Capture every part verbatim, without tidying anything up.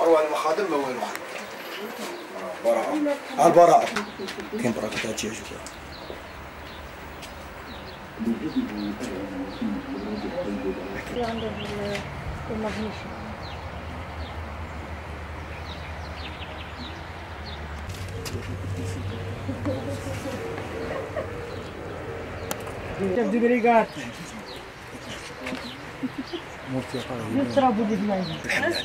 أروع المخادم أول واحد. براعة. على البراعة. كم براعة تأتي أشوفها. تبدي بريقات. يضربوا ديما مشات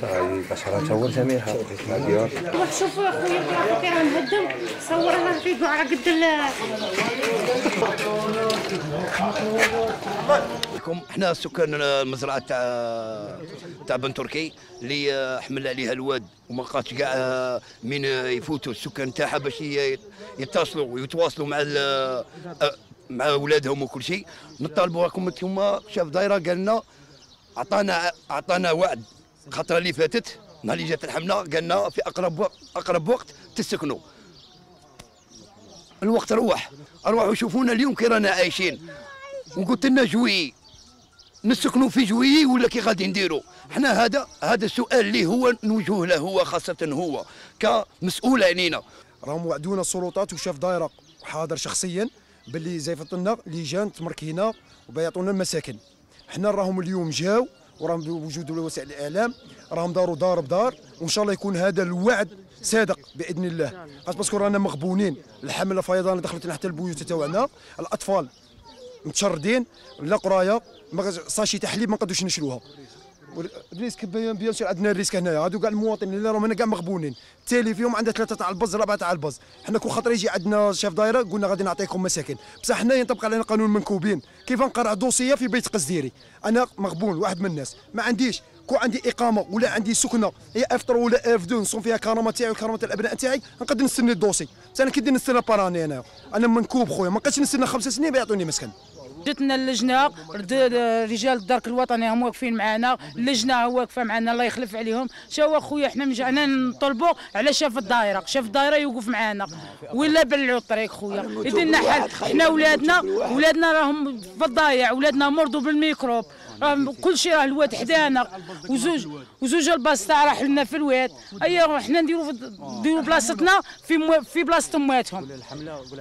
صاحبي بشرات هو سميرها مع ديار روح شوف اخويا برافيك راه مهدم صورها في كاع قد لكم. حنا سكان المزرعه تاع تاع بن تركي اللي حمل عليها الواد وما لقاتش كاع من يفوتوا السكان تاعها باش يتصلوا ويتواصلوا مع مع ولادهم وكل شيء. نطالبوا راكم انتوما شاف دايره قال لنا عطانا عطانا وعد الخطره اللي فاتت نهار اللي جات الحمله قال لنا في اقرب وقت اقرب وقت تسكنوا. الوقت روح اروحوا شوفونا اليوم كي رانا عايشين وقلت لنا جويي نسكنوا في جويي ولا كي غادي نديروا. حنا هذا هذا السؤال اللي هو نوجهه له هو خاصه هو كمسؤول علينا. راهم وعدونا السلطات وشاف دايره حاضر شخصيا باللي زي فطنا لجان تمركينا وبيعطونا المساكن. حنا راهم اليوم جاو وراهم بوجود وسائل الاعلام راهم داروا دار بدار وان شاء الله يكون هذا الوعد صادق باذن الله. باسكو رانا مغبونين. الحمله الفيضانه دخلت حتى البيوت تاعنا. الاطفال متشردين لا قرايه ساشي تاع حليب ما نقدوش نشروها. الريسك بيان سور عندنا الريسك هنايا. هادو كاع المواطنين اللي راهم هنا كاع مغبونين. التالي فيهم عندها ثلاثه تاع البز ربعه تاع البز. حنا كل خطره يجي عندنا شاف دايره قلنا غادي نعطيكم مساكن بصح حنايا ينطبق علينا قانون منكوبين. كيف نقرع دوسيه في بيت قصديري انا مغبون واحد من الناس ما عنديش كون عندي اقامه ولا عندي سكنه يا اف ترو ولا اف دو نصون فيها كرامه تاعي وكرامه الابناء تاعي نقدر نستنى الدوسي. بصح انا كي ندير نستنى براني انا انا منكوب خويا ما نقدرش نستنى خمس سنين بيعطوني مسكن. جاتنا اللجنه رجال الدرك الوطني هم واقفين معنا. اللجنه واقفه معنا الله يخلف عليهم. شاو اخويا حنا جانا نطلبوا على شاف الدايره. شاف الدايره يوقف معنا ولا بلعوا الطريق خويا يدير لنا حل. حنا ولادنا ولادنا راهم في الضايع. ولادنا مرضوا بالميكروب راه كل شيء راه الواد حدانا وزوج وزوج الباص تاع راح لنا في الواد. ايوا حنا نديروا نديروا بلاصتنا في في بلاصه اماتهم.